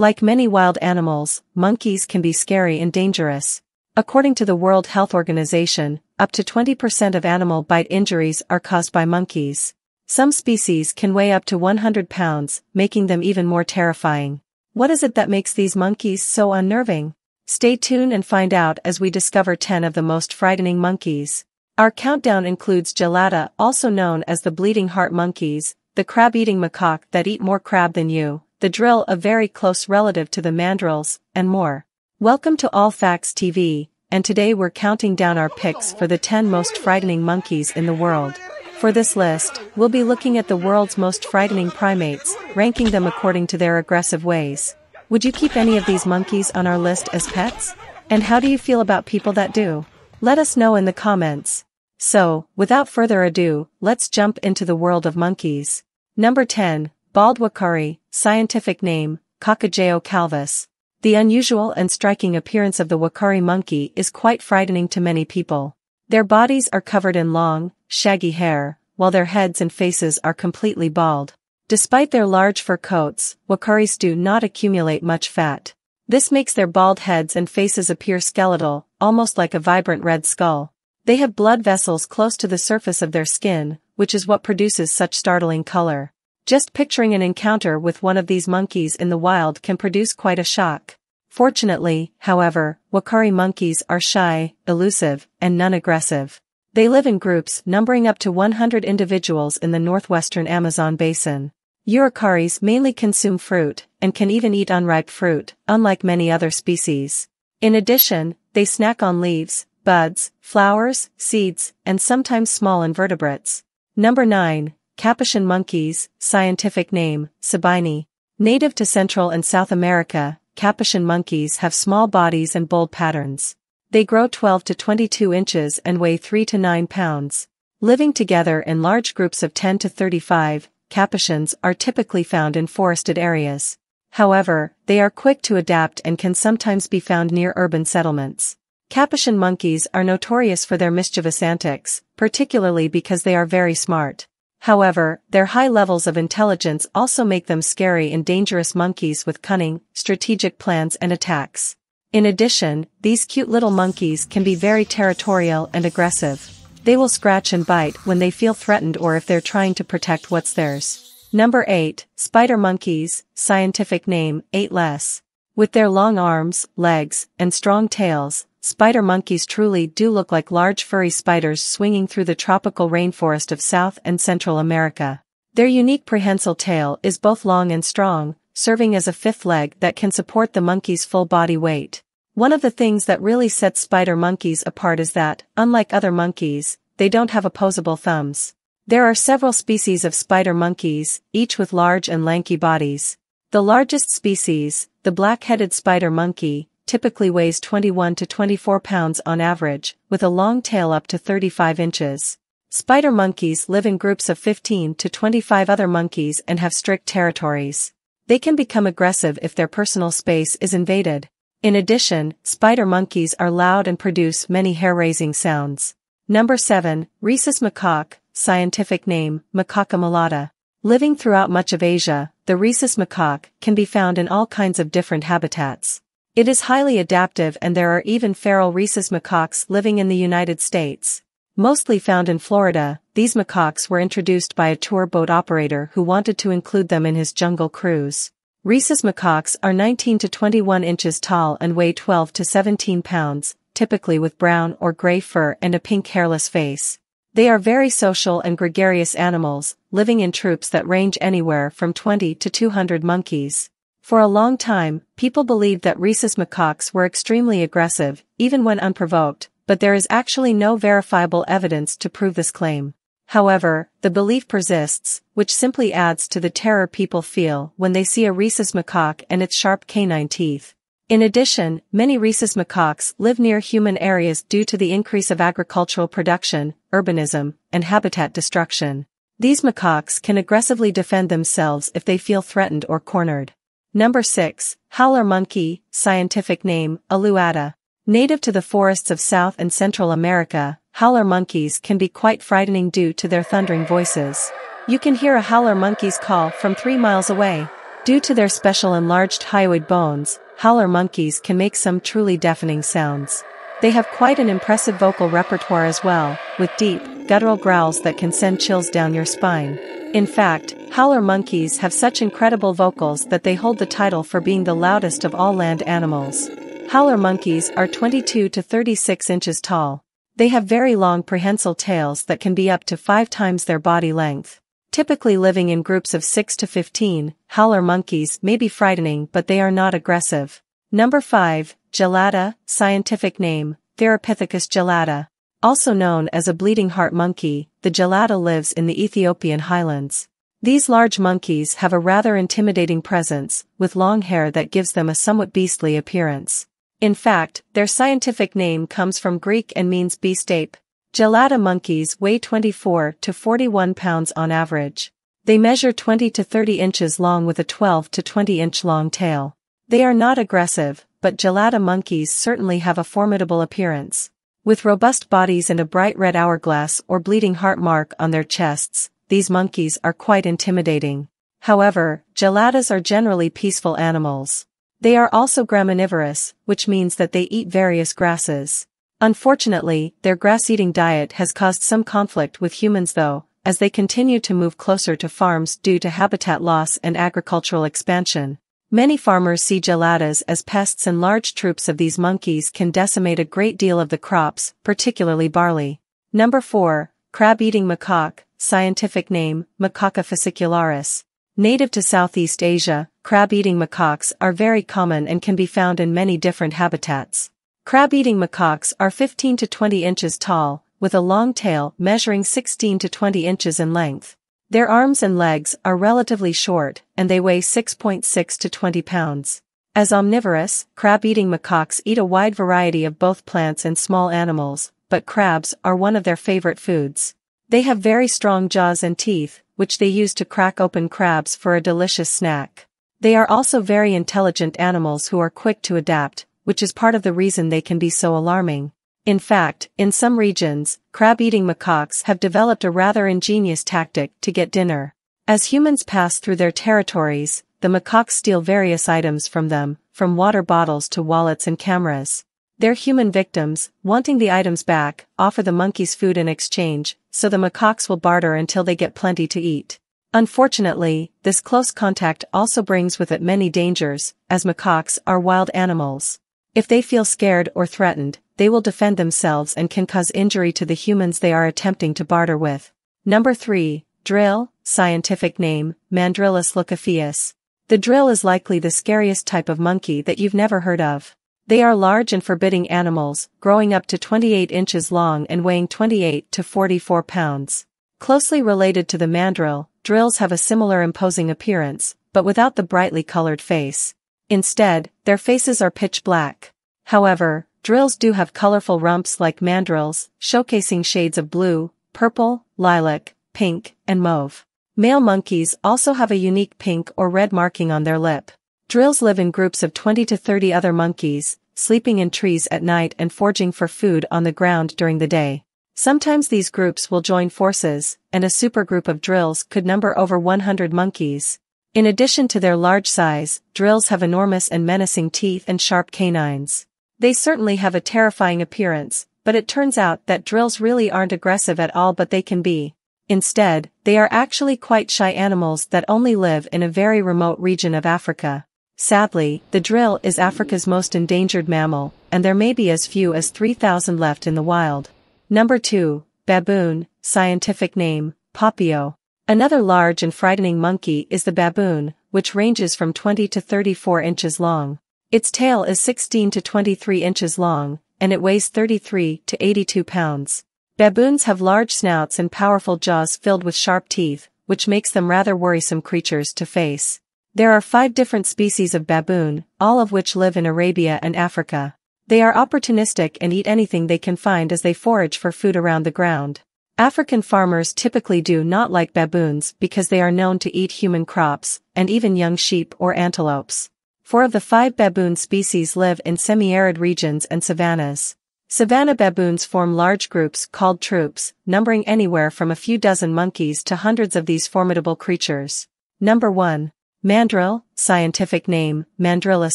Like many wild animals, monkeys can be scary and dangerous. According to the World Health Organization, up to 20% of animal bite injuries are caused by monkeys. Some species can weigh up to 100 pounds, making them even more terrifying. What is it that makes these monkeys so unnerving? Stay tuned and find out as we discover 10 of the most frightening monkeys. Our countdown includes Gelada, also known as the bleeding heart monkeys, the crab-eating macaque that eat more crab than you, the drill, a very close relative to the mandrills, and more. Welcome to All Facts TV, and today we're counting down our picks for the 10 most frightening monkeys in the world. For this list, we'll be looking at the world's most frightening primates, ranking them according to their aggressive ways. Would you keep any of these monkeys on our list as pets? And how do you feel about people that do? Let us know in the comments. So, without further ado, let's jump into the world of monkeys. Number 10, bald uakari, scientific name, Cacajao calvus. The unusual and striking appearance of the uakari monkey is quite frightening to many people. Their bodies are covered in long, shaggy hair, while their heads and faces are completely bald. Despite their large fur coats, uakaris do not accumulate much fat. This makes their bald heads and faces appear skeletal, almost like a vibrant red skull. They have blood vessels close to the surface of their skin, which is what produces such startling color. Just picturing an encounter with one of these monkeys in the wild can produce quite a shock. Fortunately, however, uakari monkeys are shy, elusive, and non-aggressive. They live in groups numbering up to 100 individuals in the northwestern Amazon basin. Uakaris mainly consume fruit, and can even eat unripe fruit, unlike many other species. In addition, they snack on leaves, buds, flowers, seeds, and sometimes small invertebrates. Number 9. Capuchin monkeys, scientific name, Cebinae. Native to Central and South America, Capuchin monkeys have small bodies and bold patterns. They grow 12 to 22 inches and weigh 3 to 9 pounds. Living together in large groups of 10 to 35, Capuchins are typically found in forested areas. However, they are quick to adapt and can sometimes be found near urban settlements. Capuchin monkeys are notorious for their mischievous antics, particularly because they are very smart. However, their high levels of intelligence also make them scary and dangerous monkeys with cunning, strategic plans and attacks. In addition, these cute little monkeys can be very territorial and aggressive. They will scratch and bite when they feel threatened or if they're trying to protect what's theirs. Number 8. Spider monkeys, scientific name, Ateles. With their long arms, legs, and strong tails, spider monkeys truly do look like large furry spiders swinging through the tropical rainforest of South and Central America. Their unique prehensile tail is both long and strong, serving as a fifth leg that can support the monkey's full body weight. One of the things that really sets spider monkeys apart is that, unlike other monkeys, they don't have opposable thumbs. There are several species of spider monkeys, each with large and lanky bodies. The largest species, the black-headed spider monkey, typically weighs 21 to 24 pounds on average, with a long tail up to 35 inches. Spider monkeys live in groups of 15 to 25 other monkeys and have strict territories. They can become aggressive if their personal space is invaded. In addition, spider monkeys are loud and produce many hair-raising sounds. Number 7. Rhesus macaque, scientific name, Macaca mulatta. Living throughout much of Asia, the rhesus macaque can be found in all kinds of different habitats. It is highly adaptive and there are even feral rhesus macaques living in the United States. Mostly found in Florida, these macaques were introduced by a tour boat operator who wanted to include them in his jungle cruise. Rhesus macaques are 19 to 21 inches tall and weigh 12 to 17 pounds, typically with brown or gray fur and a pink hairless face. They are very social and gregarious animals, living in troops that range anywhere from 20 to 200 monkeys. For a long time, people believed that rhesus macaques were extremely aggressive, even when unprovoked, but there is actually no verifiable evidence to prove this claim. However, the belief persists, which simply adds to the terror people feel when they see a rhesus macaque and its sharp canine teeth. In addition, many rhesus macaques live near human areas due to the increase of agricultural production, urbanism, and habitat destruction. These macaques can aggressively defend themselves if they feel threatened or cornered. Number 6. Howler monkey, scientific name, Alouatta. Native to the forests of South and Central America, howler monkeys can be quite frightening due to their thundering voices. You can hear a howler monkey's call from 3 miles away. Due to their special enlarged hyoid bones, howler monkeys can make some truly deafening sounds. They have quite an impressive vocal repertoire as well, with deep, guttural growls that can send chills down your spine. In fact, howler monkeys have such incredible vocals that they hold the title for being the loudest of all land animals. Howler monkeys are 22 to 36 inches tall. They have very long prehensile tails that can be up to 5 times their body length. Typically living in groups of 6 to 15, howler monkeys may be frightening but they are not aggressive. Number 5. Gelada, scientific name, Theropithecus gelada. Also known as a bleeding heart monkey, the gelada lives in the Ethiopian highlands. These large monkeys have a rather intimidating presence, with long hair that gives them a somewhat beastly appearance. In fact, their scientific name comes from Greek and means beast ape. Gelada monkeys weigh 24 to 41 pounds on average. They measure 20 to 30 inches long with a 12 to 20 inch long tail. They are not aggressive, but gelada monkeys certainly have a formidable appearance. With robust bodies and a bright red hourglass or bleeding heart mark on their chests, these monkeys are quite intimidating. However, geladas are generally peaceful animals. They are also graminivorous, which means that they eat various grasses. Unfortunately, their grass-eating diet has caused some conflict with humans though, as they continue to move closer to farms due to habitat loss and agricultural expansion. Many farmers see geladas as pests and large troops of these monkeys can decimate a great deal of the crops, particularly barley. Number 4. Crab eating macaque, scientific name, Macaca fascicularis. Native to Southeast Asia, crab eating macaques are very common and can be found in many different habitats. Crab eating macaques are 15 to 20 inches tall, with a long tail measuring 16 to 20 inches in length. Their arms and legs are relatively short, and they weigh 6.6 to 20 pounds. As omnivorous, crab-eating macaques eat a wide variety of both plants and small animals, but crabs are one of their favorite foods. They have very strong jaws and teeth, which they use to crack open crabs for a delicious snack. They are also very intelligent animals who are quick to adapt, which is part of the reason they can be so alarming. In fact, in some regions, crab-eating macaques have developed a rather ingenious tactic to get dinner. As humans pass through their territories, the macaques steal various items from them, from water bottles to wallets and cameras. Their human victims, wanting the items back, offer the monkeys food in exchange, so the macaques will barter until they get plenty to eat. Unfortunately, this close contact also brings with it many dangers, as macaques are wild animals. If they feel scared or threatened, they will defend themselves and can cause injury to the humans they are attempting to barter with. Number 3. Drill, scientific name, Mandrillus leucophaeus. The drill is likely the scariest type of monkey that you've never heard of. They are large and forbidding animals, growing up to 28 inches long and weighing 28 to 44 pounds. Closely related to the mandrill, drills have a similar imposing appearance, but without the brightly colored face. Instead, their faces are pitch black. However, drills do have colorful rumps like mandrills, showcasing shades of blue, purple, lilac, pink, and mauve. Male monkeys also have a unique pink or red marking on their lip. Drills live in groups of 20 to 30 other monkeys, sleeping in trees at night and foraging for food on the ground during the day. Sometimes these groups will join forces, and a supergroup of drills could number over 100 monkeys. In addition to their large size, drills have enormous and menacing teeth and sharp canines. They certainly have a terrifying appearance, but it turns out that drills really aren't aggressive at all, but they can be. Instead, they are actually quite shy animals that only live in a very remote region of Africa. Sadly, the drill is Africa's most endangered mammal, and there may be as few as 3,000 left in the wild. Number 2. Baboon, scientific name, Papio. Another large and frightening monkey is the baboon, which ranges from 20 to 34 inches long. Its tail is 16 to 23 inches long, and it weighs 33 to 82 pounds. Baboons have large snouts and powerful jaws filled with sharp teeth, which makes them rather worrisome creatures to face. There are 5 different species of baboon, all of which live in Arabia and Africa. They are opportunistic and eat anything they can find as they forage for food around the ground. African farmers typically do not like baboons because they are known to eat human crops, and even young sheep or antelopes. 4 of the 5 baboon species live in semi-arid regions and savannas. Savanna baboons form large groups called troops, numbering anywhere from a few dozen monkeys to hundreds of these formidable creatures. Number 1. Mandrill, scientific name, Mandrillus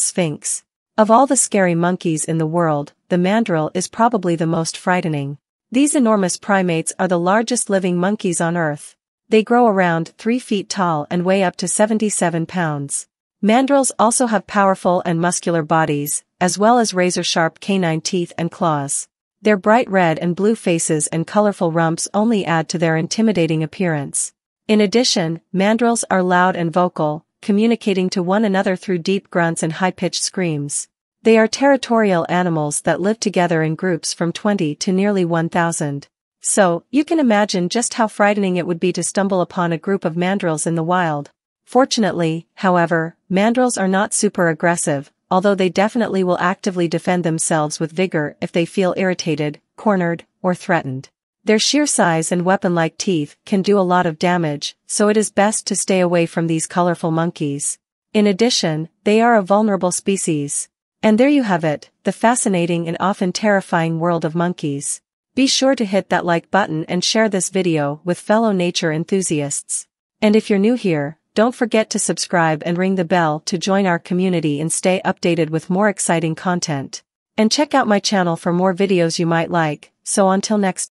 sphinx. Of all the scary monkeys in the world, the mandrill is probably the most frightening. These enormous primates are the largest living monkeys on Earth. They grow around 3 feet tall and weigh up to 77 pounds. Mandrills also have powerful and muscular bodies, as well as razor-sharp canine teeth and claws. Their bright red and blue faces and colorful rumps only add to their intimidating appearance. In addition, mandrills are loud and vocal, communicating to one another through deep grunts and high-pitched screams. They are territorial animals that live together in groups from 20 to nearly 1,000. So, you can imagine just how frightening it would be to stumble upon a group of mandrills in the wild. Fortunately, however, mandrills are not super aggressive, although they definitely will actively defend themselves with vigor if they feel irritated, cornered, or threatened. Their sheer size and weapon-like teeth can do a lot of damage, so it is best to stay away from these colorful monkeys. In addition, they are a vulnerable species. And there you have it, the fascinating and often terrifying world of monkeys. Be sure to hit that like button and share this video with fellow nature enthusiasts. And if you're new here, don't forget to subscribe and ring the bell to join our community and stay updated with more exciting content. And check out my channel for more videos you might like, so until next time.